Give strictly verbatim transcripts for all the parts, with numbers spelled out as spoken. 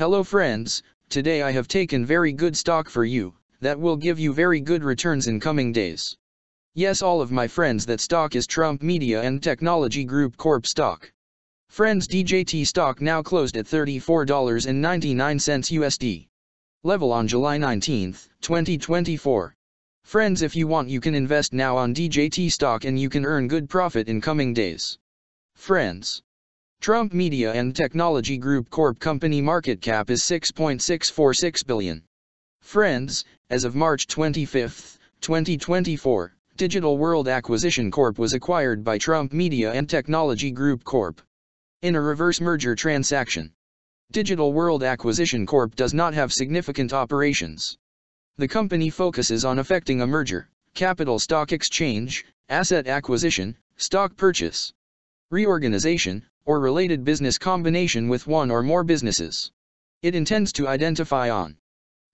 Hello friends, today I have taken very good stock for you, that will give you very good returns in coming days. Yes, all of my friends, that stock is Trump Media and Technology Group Corp stock. Friends, D J T stock now closed at thirty-four dollars and ninety-nine cents U S D. Level on July nineteenth, twenty twenty-four. Friends, if you want you can invest now on D J T stock and you can earn good profit in coming days. Friends, Trump Media and Technology Group Corp company market cap is six point six four six billion dollars. Friends, as of March twenty-fifth, twenty twenty-four, Digital World Acquisition Corp was acquired by Trump Media and Technology Group Corp in a reverse merger transaction. Digital World Acquisition Corp does not have significant operations. The company focuses on effecting a merger, capital stock exchange, asset acquisition, stock purchase, reorganization, or related business combination with one or more businesses. It intends to identify on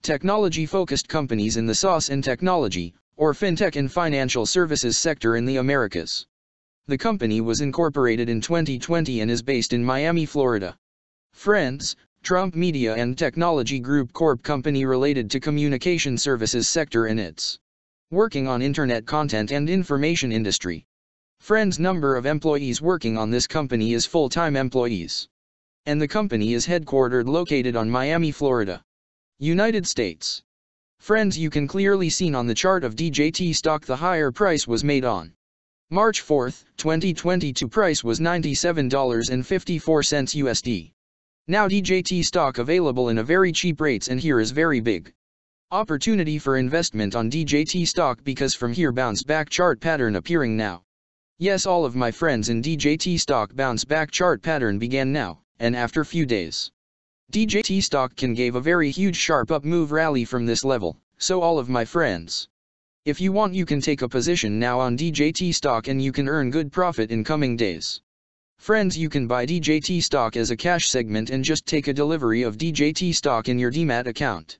technology-focused companies in the SaaS and technology, or fintech and financial services sector in the Americas. The company was incorporated in twenty twenty and is based in Miami, Florida. Friends, Trump Media and Technology Group Corp company related to communication services sector and its working on internet content and information industry. Friends, number of employees working on this company is full-time employees. And the company is headquartered located on Miami, Florida, United States. Friends, you can clearly seen on the chart of D J T stock the higher price was made on March fourth, twenty twenty-two, price was ninety-seven dollars and fifty-four cents U S D. Now D J T stock available in a very cheap rates, and here is very big opportunity for investment on D J T stock because from here bounce back chart pattern appearing now. Yes, all of my friends, in D J T stock bounce back chart pattern began now, and after few days, D J T stock can give a very huge sharp up move rally from this level, so all of my friends, if you want you can take a position now on D J T stock and you can earn good profit in coming days. Friends, you can buy D J T stock as a cash segment and just take a delivery of D J T stock in your D mat account.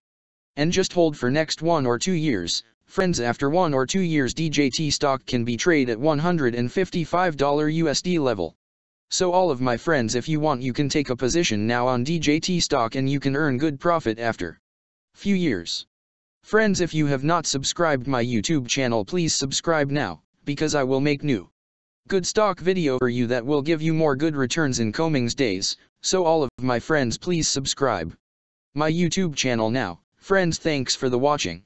And just hold for next one or two years. Friends, after one or two years D J T stock can be traded at one hundred fifty-five dollars U S D level. So all of my friends, if you want you can take a position now on D J T stock and you can earn good profit after few years. Friends, if you have not subscribed my YouTube channel, please subscribe now, because I will make new good stock video for you that will give you more good returns in coming days, so all of my friends please subscribe my YouTube channel now. Friends, thanks for the watching.